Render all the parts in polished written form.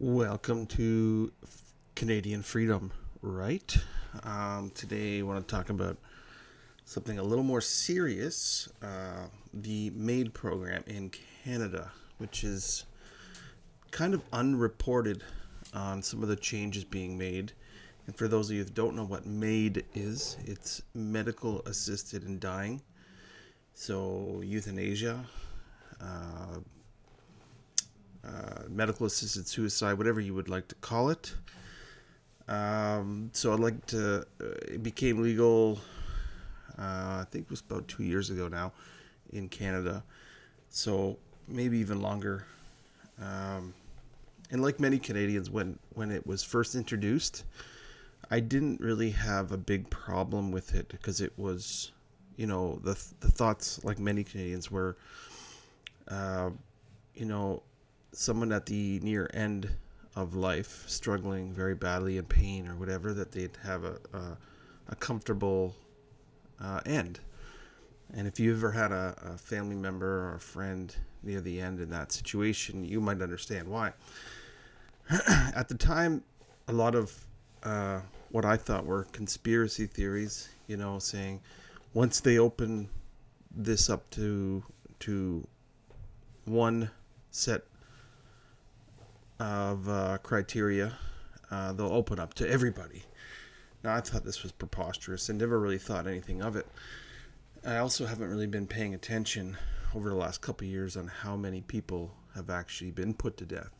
Welcome to Canadian Freedom, right? Today I want to talk about something a little more serious, the MAID program in Canada, which is kind of unreported on some of the changes being made. And for those of you that don't know what MAID is, it's medical assisted in dying. So euthanasia, medical assisted suicide, whatever you would like to call it. So I'd like to, it became legal, I think it was about 2 years ago now in Canada. So maybe even longer. And like many Canadians, when it was first introduced, I didn't really have a big problem with it because it was, you know, the thoughts like many Canadians were, you know, someone at the near end of life struggling very badly in pain or whatever, that they'd have a comfortable end. And if you ever had a family member or a friend near the end in that situation, you might understand why. At the time, a lot of what I thought were conspiracy theories, you know, saying once they open this up to one set of criteria, they'll open up to everybody. Now, I thought this was preposterous and never really thought anything of it. I also haven't really been paying attention over the last couple of years on how many people have actually been put to death.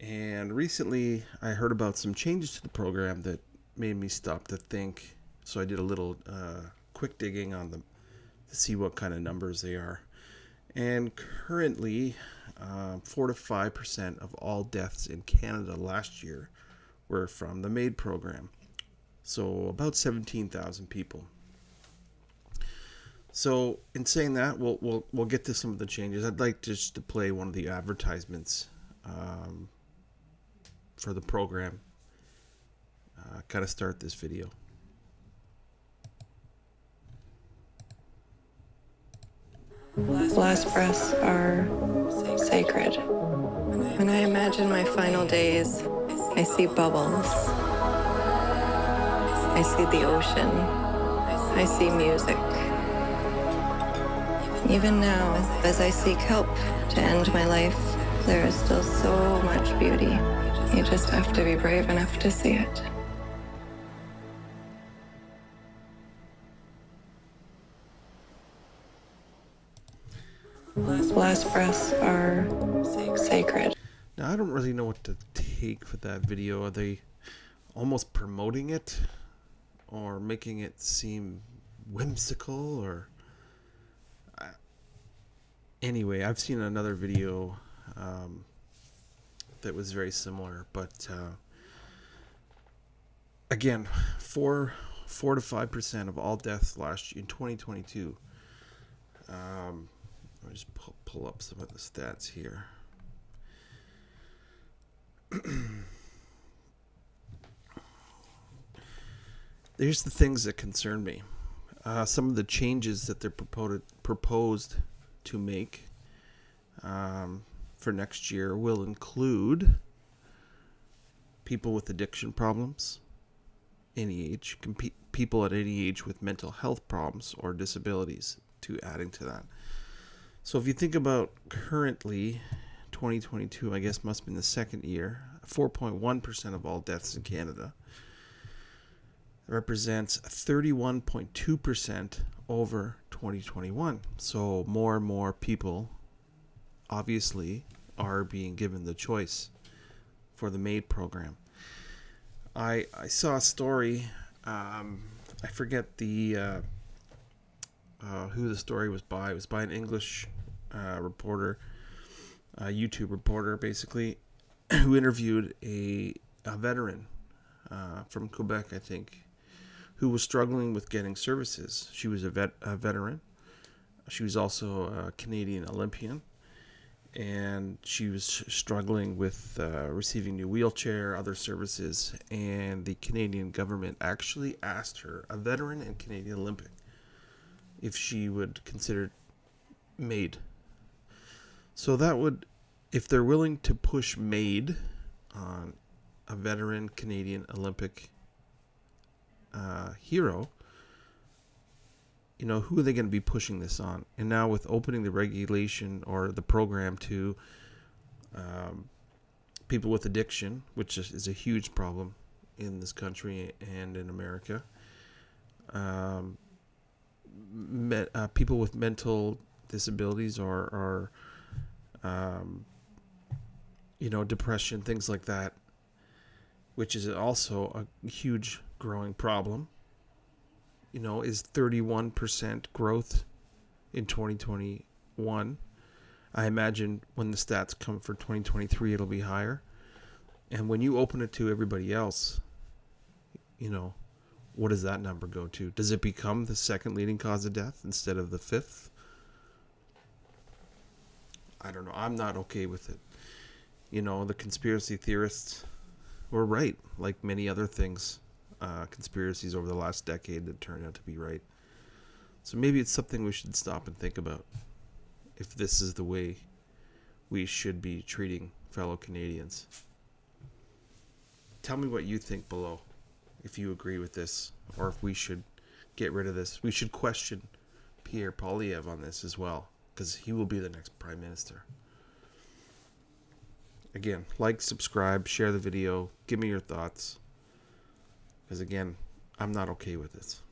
And recently I heard about some changes to the program that made me stop to think. So I did a little quick digging on them to see what kind of numbers they are. And currently, 4 to 5% of all deaths in Canada last year were from the MAID program. So about 17,000 people. So in saying that, we'll get to some of the changes. I'd like just to play one of the advertisements for the program. Kind of start this video. Last breaths are sacred. When I imagine my final days, I see bubbles. I see the ocean. I see music. Even now, as I seek help to end my life, there is still so much beauty. You just have to be brave enough to see it. Last breaths are sacred. Now, I don't really know what to take for that video. Are they almost promoting it or making it seem whimsical? Or anyway, I've seen another video that was very similar, but again, 4 to 5% of all deaths last year in 2022. I'll just pull up some of the stats here. There's the things that concern me. Some of the changes that they're proposed to make for next year will include people with addiction problems, any age, people at any age with mental health problems or disabilities, to adding to that. So if you think about currently, 2022, I guess must be the second year, 4.1% of all deaths in Canada represents 31.2% over 2021. So more and more people obviously are being given the choice for the MAID program. I saw a story, I forget the who the story was by. It was by an English reporter, a YouTube reporter basically, who interviewed a veteran from Quebec, I think, who was struggling with getting services. She was a veteran. She was also a Canadian Olympian, and she was struggling with receiving new wheelchair, other services, and the Canadian government actually asked her, a veteran and Canadian Olympic, if she would consider MAID. So that would, if they're willing to push MAID a veteran Canadian Olympic hero, you know, who are they going to be pushing this on? And now with opening the regulation or the program to people with addiction, which is a huge problem in this country and in America, people with mental disabilities or you know, depression, things like that, which is also a huge growing problem, you know, is 31% growth in 2021. I imagine when the stats come for 2023, it'll be higher. And when you open it to everybody else, you know, what does that number go to? Does it become the second leading cause of death instead of the fifth? I don't know. I'm not okay with it. You know, the conspiracy theorists were right, like many other things, conspiracies over the last decade that turned out to be right. So maybe it's something we should stop and think about, if this is the way we should be treating fellow Canadians. Tell me what you think below, if you agree with this, or if we should get rid of this. We should question Pierre Poilievre on this as well, because he will be the next Prime Minister. Again, like, subscribe, share the video, give me your thoughts, because again, I'm not okay with this.